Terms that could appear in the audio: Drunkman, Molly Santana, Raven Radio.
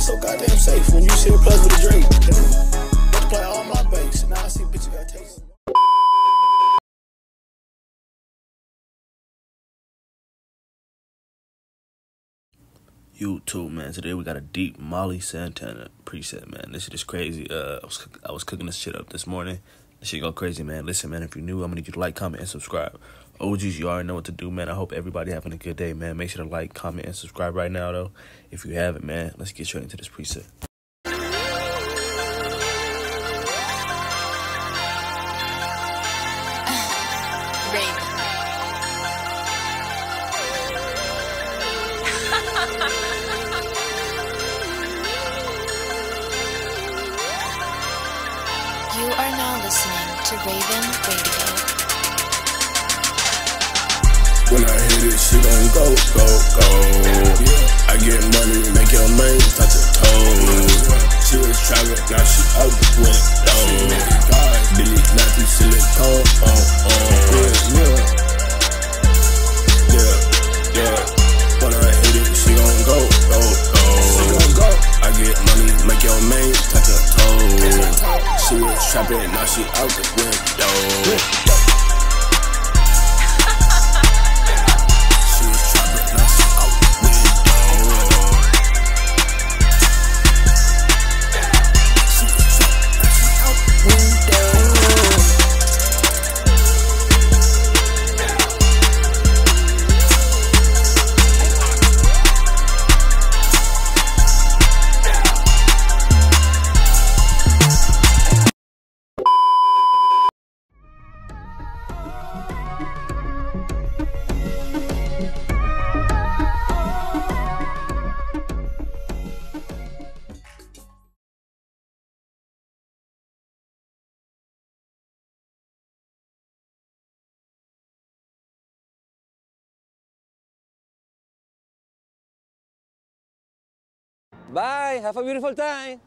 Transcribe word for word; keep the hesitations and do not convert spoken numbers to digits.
feeling so goddamn safe when you see a plus with a drink. Let's play all my bass. Now I see bitch you got taste. YouTube, man. Today we got a deep Molly Santana preset, man. This shit is crazy. Uh, I was I was cooking this shit up this morning. This shit go crazy, man. Listen, man, if you're new, I'm gonna get you to like, comment, and subscribe. O Gs, you already know what to do, man. I hope everybody having a good day, man. Make sure to like, comment, and subscribe right now, though. If you haven't, man, let's get straight into this preset. You are now listening to Raven Radio. When I hit it, she gon' go, go, go. I get money, make your man touch her toes. She was traveling, now she out the window. Delete now through silicone, oh, oh. Yeah, yeah, yeah. When I hit it, she gon' go, go, go. I get money, make your man touch her toes. She was trapping, now she out the window. She was trapping, now she out the window. She was trapping, now she out the Bye, have a beautiful time.